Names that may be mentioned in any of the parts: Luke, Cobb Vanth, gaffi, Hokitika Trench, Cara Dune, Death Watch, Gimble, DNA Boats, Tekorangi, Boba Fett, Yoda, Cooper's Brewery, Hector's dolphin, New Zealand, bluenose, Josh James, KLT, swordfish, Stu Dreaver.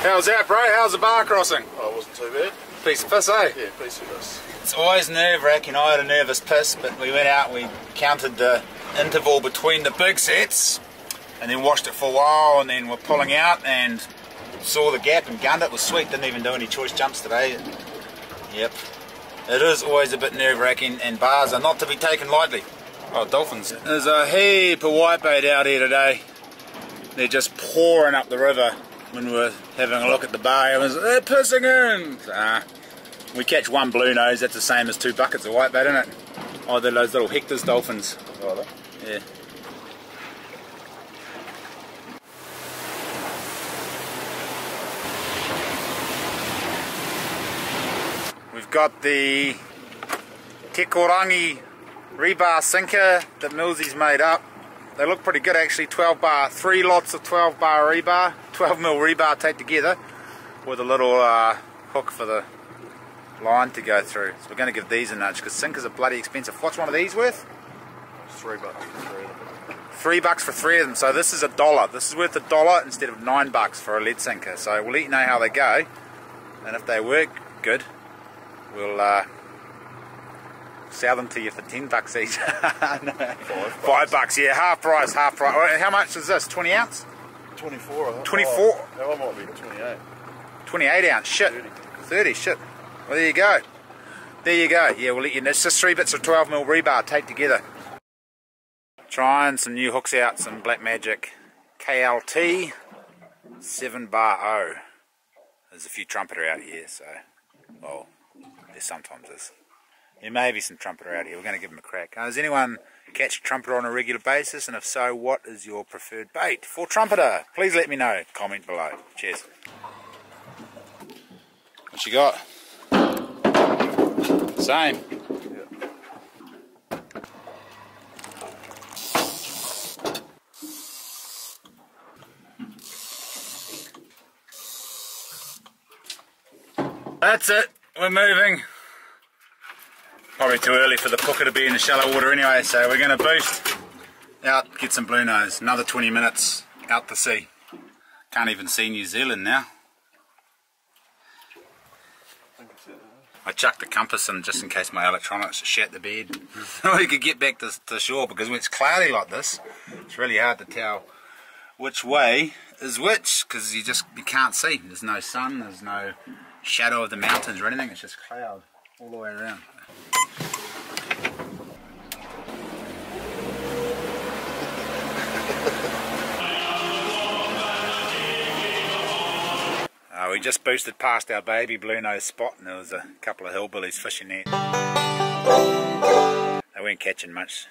How's that, bro? How's the bar crossing? Oh, it wasn't too bad. Piece of piss, eh? Yeah, piece of piss. It's always nerve-wracking. I had a nervous piss, but we went out and we counted the interval between the big sets and then watched it for a while, and then we're pulling out and saw the gap and gunned it. It was sweet. Didn't even do any choice jumps today. Yep. It is always a bit nerve-wracking, and bars are not to be taken lightly. Oh, dolphins. There's a heap of whitebait out here today. They're just pouring up the river. When we're having a look at the bay, it was, they're pissing in! We catch one bluenose, that's the same as 2 buckets of whitebait, isn't it? Oh, they're those little Hector's dolphins. Oh, yeah. We've got the Tekorangi rebar sinker that Millsy's made up. They look pretty good actually, 12 bar, 3 lots of 12 bar rebar, 12 mil rebar taped together with a little hook for the line to go through. So we're going to give these a nudge because sinkers are bloody expensive. What's one of these worth? $3 for 3 of them. $3 for 3 of them, so this is $1. This is worth $1 instead of $9 for a lead sinker. So we'll let you know how they go, and if they work good, we'll sell them to you for $10 each. No. $5, yeah, half price, half price. How much is this? 20 ounce? 24. I think. 24? Oh, that one might be 28. 28 ounce, shit. 30, shit. Well, there you go. There you go. Yeah, we'll let you know. It's just 3 bits of 12 mil rebar taped together. Trying some new hooks out, some Black Magic KLT 7 bar O. There's a few trumpeter out here, so, well, there sometimes is. There may be some trumpeter out here. We're going to give them a crack. Does anyone catch trumpeter on a regular basis? And if so, what is your preferred bait for trumpeter? Please let me know. Comment below. Cheers. What you got? Same. Yeah. That's it. We're moving. Probably too early for the pooker to be in the shallow water anyway, so we're going to boost out, get some bluenose. Another 20 minutes out to sea. Can't even see New Zealand now. I chucked the compass in just in case my electronics shat the bed. So we could get back to shore, because when it's cloudy like this, it's really hard to tell which way is which, because you can't see. There's no sun, there's no shadow of the mountains or anything, it's just cloud all the way around. We just boosted past our baby bluenose spot, and there was a couple of hillbillies fishing there. They weren't catching much.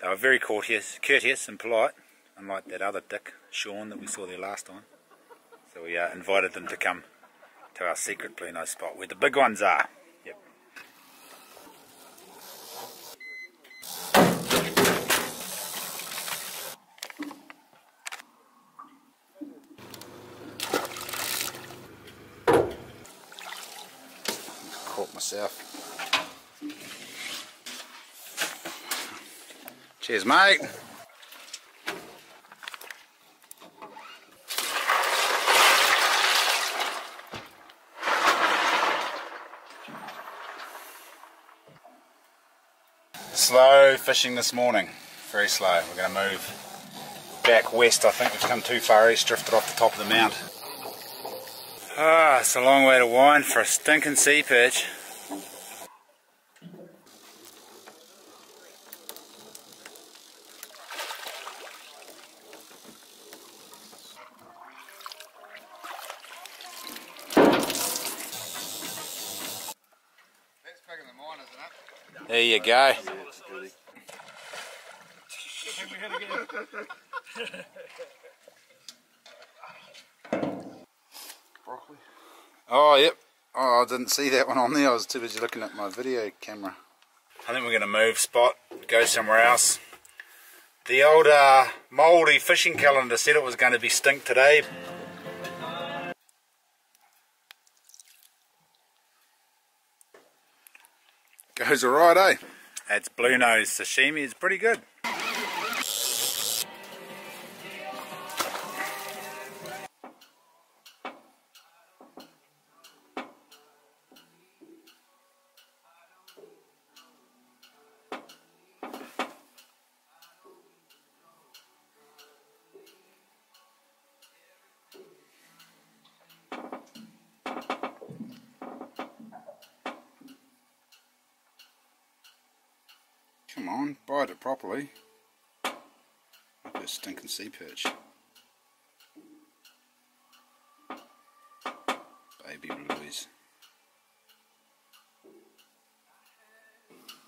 They were very courteous and polite, unlike that other dick, Sean, that we saw there last time. So we invited them to come to our secret bluenose spot, where the big ones are. Cheers, mate. Slow fishing this morning, very slow. We're going to move back west. I think we've come too far east, drifted off the top of the mount. Ah, it's a long way to wind for a stinking sea perch. There you go. Oh, yep. Oh, I didn't see that one on there. I was too busy looking at my video camera. I think we're going to move spot, go somewhere else. The old mouldy fishing calendar said it was going to be stink today. Goes alright, eh? That's bluenose sashimi. It's pretty good. come on, bite it properly. Like a stinking sea perch. Baby blueies.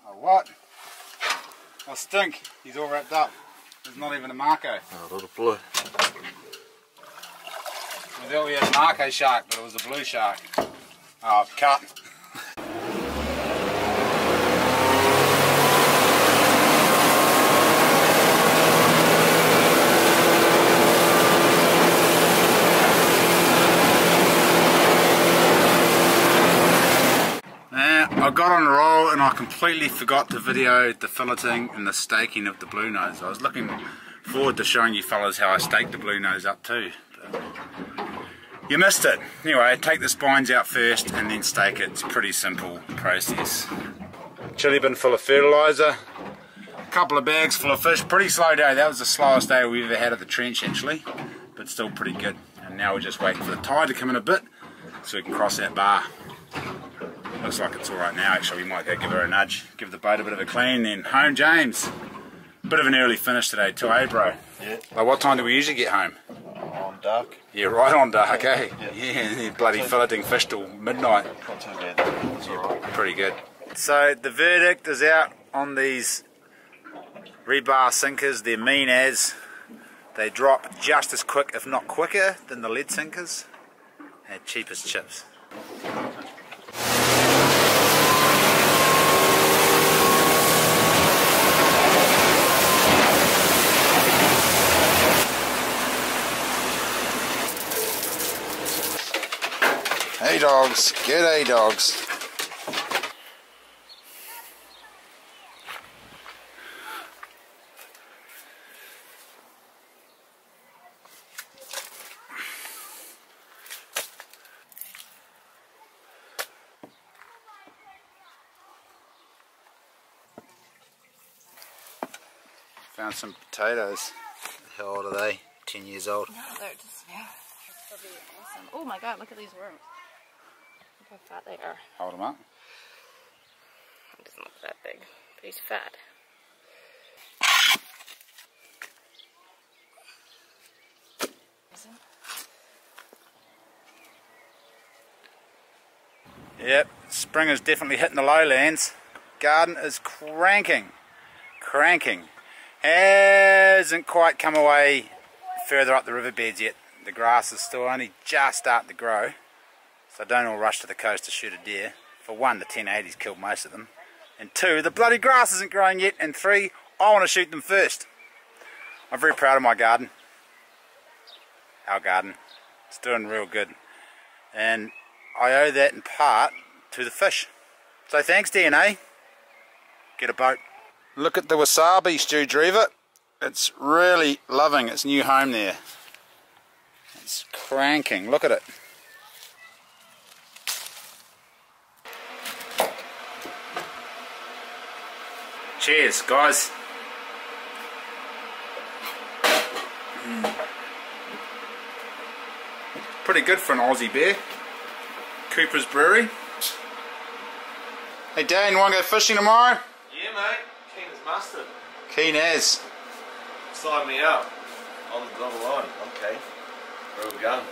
Oh, what? I stink. He's all wrapped up. There's not even a Marco. Oh, a little blue. I thought we had a Marco shark, but it was a blue shark. Oh, I've cut. I got on a roll and I completely forgot to video the filleting and the staking of the bluenose. I was looking forward to showing you fellas how I staked the bluenose up too. But you missed it. Anyway, take the spines out first and then stake it. It's a pretty simple process. Chilli bin full of fertiliser, a couple of bags full of fish. Pretty slow day. That was the slowest day we've ever had at the trench actually, but still pretty good. And now we're just waiting for the tide to come in a bit so we can cross that bar. Looks like it's all right now, actually. We might go give her a nudge, give the boat a bit of a clean, then home, James. Bit of an early finish today too, eh, bro? Yeah. Like, what time do we usually get home? On dark. Yeah, right on dark, eh? Yeah, yeah, bloody filleting fish till midnight. Not too bad. It's all right. Pretty good. So the verdict is out on these rebar sinkers. They're mean as. They drop just as quick, if not quicker, than the lead sinkers. And cheap as chips. Hey dogs, g'day dogs. Found some potatoes. How old are they? 10 years old. No, they're just, yeah, they're probably awesome. Oh my god, look at these worms. How fat they are. Hold them up. He doesn't look that big, but he's fat. Yep, spring is definitely hitting the lowlands. Garden is cranking. Hasn't quite come away further up the riverbeds yet. The grass is still only just starting to grow. So don't all rush to the coast to shoot a deer. For one, the 1080's killed most of them. And two, the bloody grass isn't growing yet. And three, I want to shoot them first. I'm very proud of my garden. Our garden. It's doing real good. And I owe that in part to the fish. So thanks, DNA. Get a boat. Look at the wasabi, Stu Dreaver. It's really loving its new home there. It's cranking. Look at it. Cheers, guys. Pretty good for an Aussie beer. Cooper's Brewery. Hey, Dan, you want to go fishing tomorrow? Yeah, mate. Keen as mustard. Keen as. Sign me up. On the double line. Okay. Where are we going?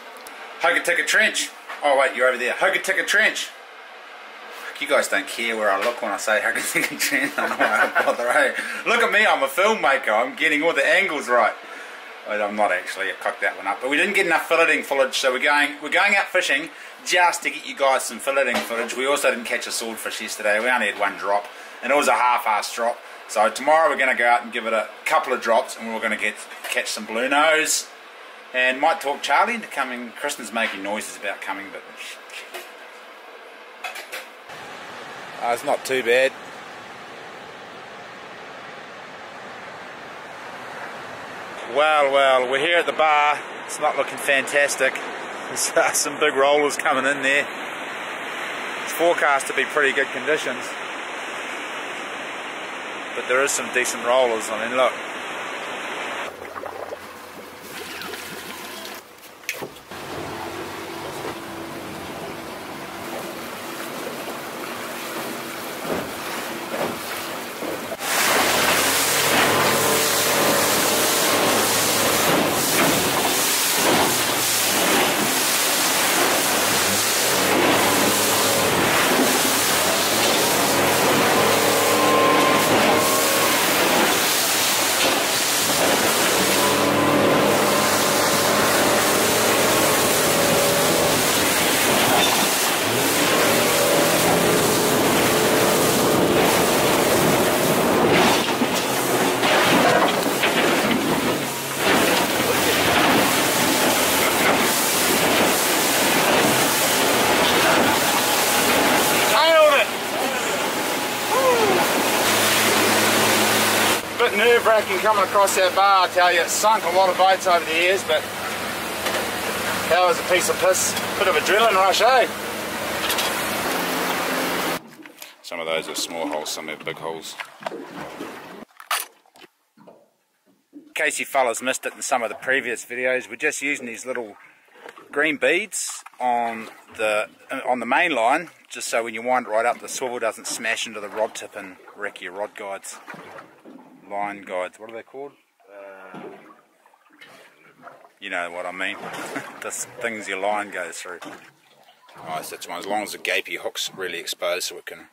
Hokitika Trench. Oh, wait, you're over there. Hokitika Trench. You guys don't care where I look when I say Hokitika Trench. I don't want to bother, eh? Look at me, I'm a filmmaker. I'm getting all the angles right. I'm not actually. I cocked that one up. But we didn't get enough filleting footage, so we're going out fishing just to get you guys some filleting footage. We also didn't catch a swordfish yesterday. We only had one drop, and it was a half-assed drop. So tomorrow we're going to go out and give it a couple of drops, and we're going to catch some bluenose. And might talk Charlie into coming. Kristen's making noises about coming, but. It's not too bad. Well, we're here at the bar. It's not looking fantastic. There's some big rollers coming in there. It's forecast to be pretty good conditions. But there is some decent rollers. I mean, look. fracking coming across that bar, I tell you, it's sunk a lot of boats over the years, but that was a piece of piss. Bit of adrenaline rush, eh? Some of those are small holes, some are big holes. In case you fellas missed it in some of the previous videos, we're just using these little green beads on the main line, just so when you wind right up, the swivel doesn't smash into the rod tip and wreck your rod guides. Line guides, what are they called? You know what I mean. The things your line goes through. Nice, that's one. As long as the gapey hook's really exposed so it can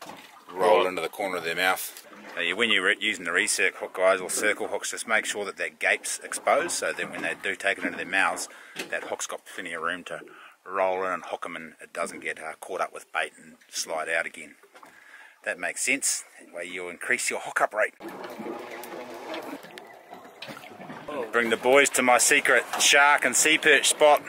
roll into the corner of their mouth. When you're using the recirc hook, guys, or circle hooks, just make sure that that gape's exposed, so then when they do take it into their mouths, that hook's got plenty of room to roll in and hook them, and it doesn't get caught up with bait and slide out again. That makes sense. That way you'll increase your hookup rate. Bring the boys to my secret shark and sea perch spot.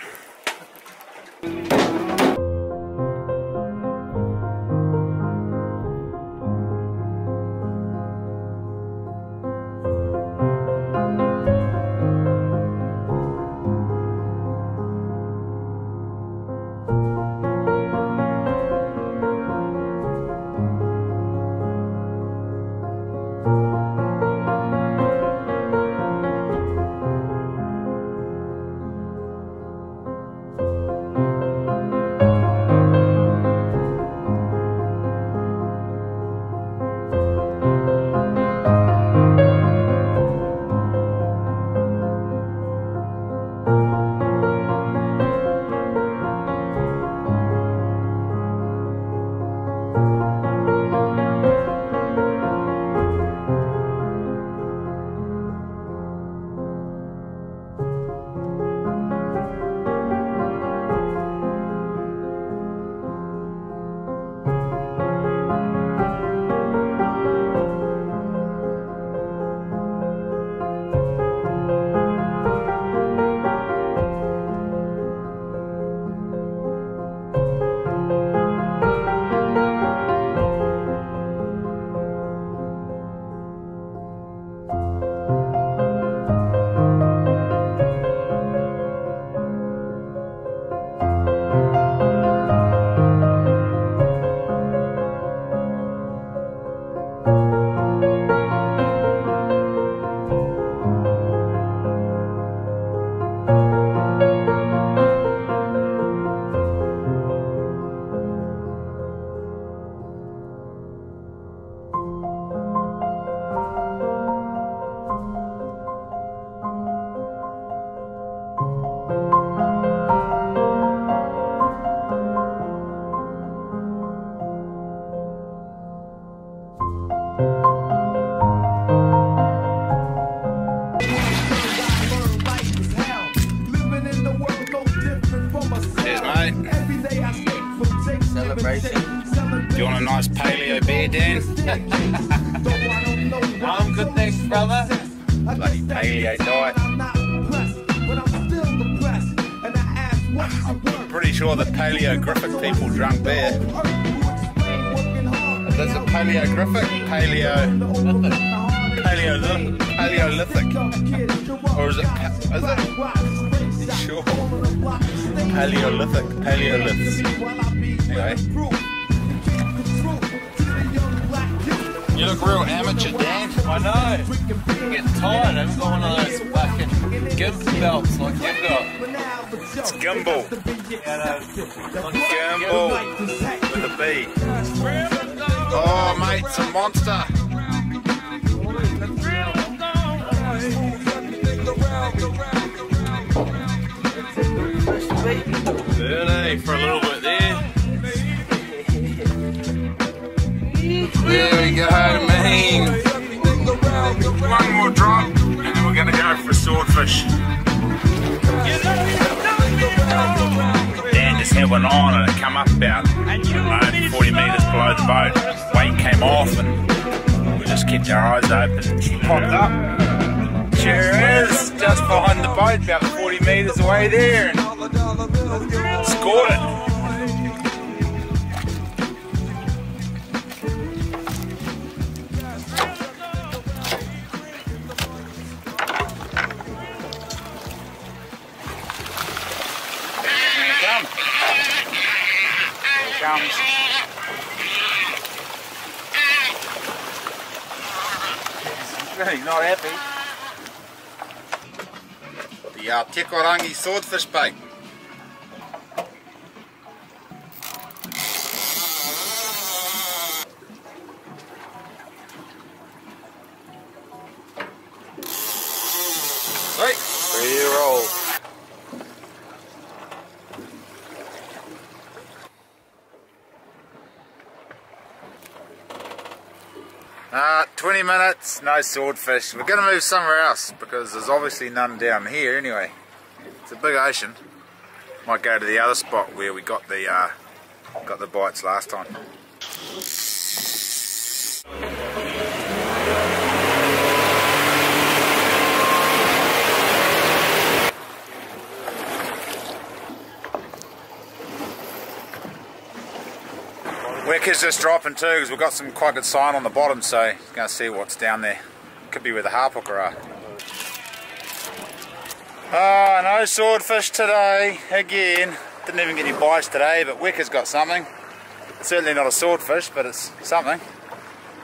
Paleographic people drunk beer. That's a paleographic, paleolithic, or is it? Sure. Paleolithic, paleoliths. Anyway. You look real amateur, Dan. I know. I'm getting tired. I've got one of those fucking Gimble belts like you've got. It's Gimble. Gimble with a B. Oh mate, it's a monster. Burning for a little bit there. There we go, man. One more drop and then we're going to go for swordfish. Dan just had one on and it come up about 40 metres below the boat. Weight came off and we just kept our eyes open. She popped up. There it is, just behind the boat, about 40 metres away there, and scored it. coming. Here he comes. He's really not happy. The Tekorangi swordfish bait. Roll. Ah, 20 minutes, no swordfish. We're going to move somewhere else because there's obviously none down here anyway. It's a big ocean. Might go to the other spot where we got the bites last time. Wicker's just dropping too because we've got some quite good sign on the bottom, so going to see what's down there. Could be where the harp hooker are. Ah, no swordfish today again. Didn't even get any bites today, but Wicker's got something. It's certainly not a swordfish, but it's something.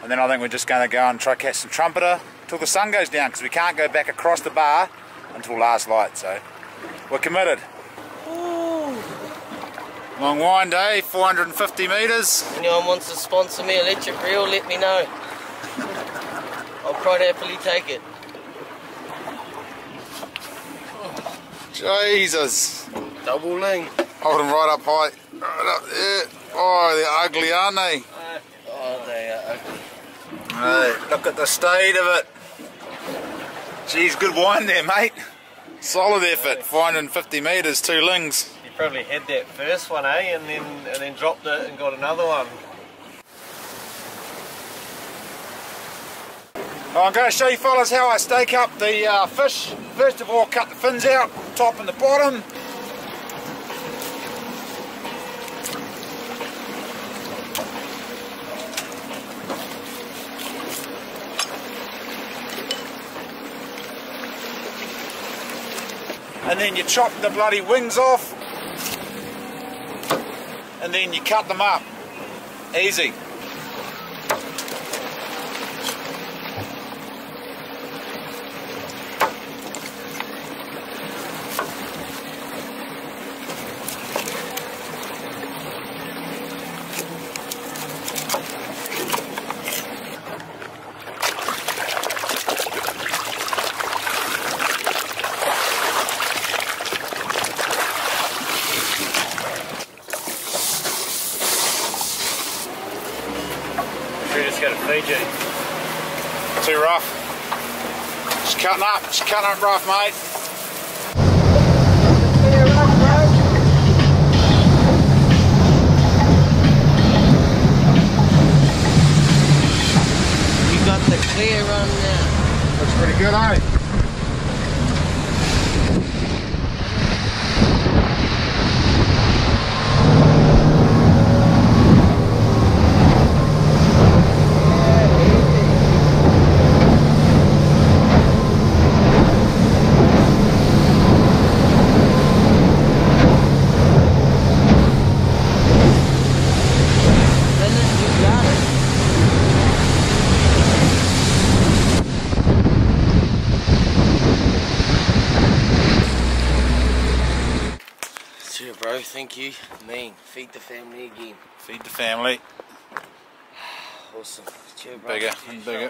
And then I think we're just going to go and try catch some trumpeter till the sun goes down because we can't go back across the bar until last light. So we're committed. Long wind day, 450 metres. If anyone wants to sponsor me electric reel, let me know. I'll quite happily take it. Jesus. Double ling. Hold them right up high. Right up there. Oh, they're ugly, aren't they? Oh, they are ugly. Oh, look at the state of it. Geez, good wind there, mate. Solid effort, 450 metres, 2 lings. Probably had that first one, eh, and then dropped it and got another one. Well, I'm going to show you fellas how I stake up the fish. First of all, cut the fins out, top and the bottom. And then you chop the bloody wings off. And then you cut them up. Easy. Too rough. Just cutting up rough, mate. You got the clear run now. Looks pretty good, eh? Thank you, man. Feed the family again. Feed the family. Awesome. Cheer, bro. Bigger and bigger.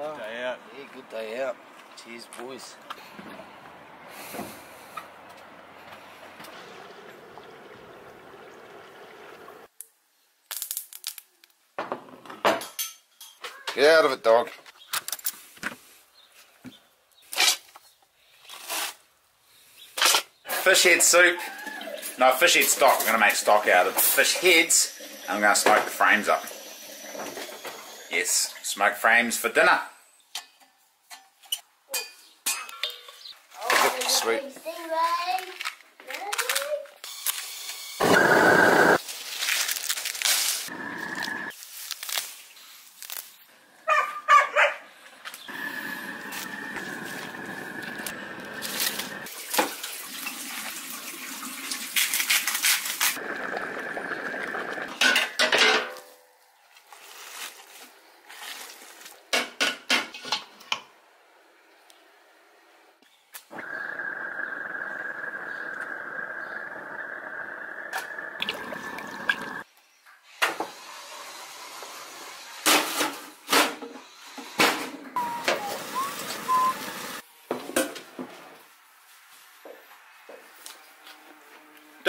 Oh, good day out. Yeah, good day out. Cheers, boys. Get out of it, dog. Fish head soup, no, fish head stock. We're going to make stock out of fish heads and I'm going to smoke the frames up. Yes, smoke frames for dinner. Oh, sweet.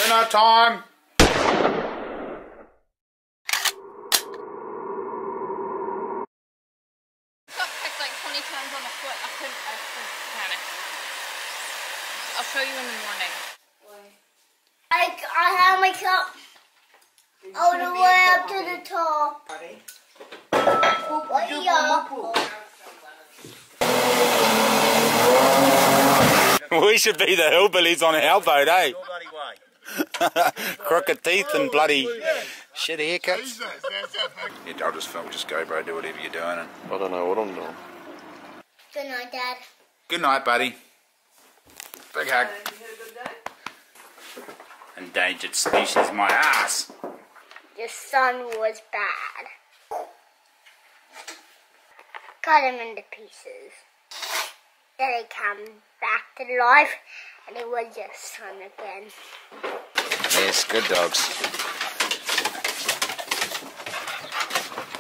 Dinner time! Got picked like 20 times on the foot. I couldn't panic. I'll show you in the morning. Why? I have my cup all the way up to the top. We should be the hillbillies on our boat, eh? Crooked teeth and bloody shitty haircuts. Yeah, I'll just film, just go, bro, do whatever you're doing. And I don't know what I'm doing. Good night, Dad. Good night, buddy. Big hug. Endangered species, my ass. Your son was bad. Cut him into pieces. Then he came back to life and he was your son again. Yes, good dogs.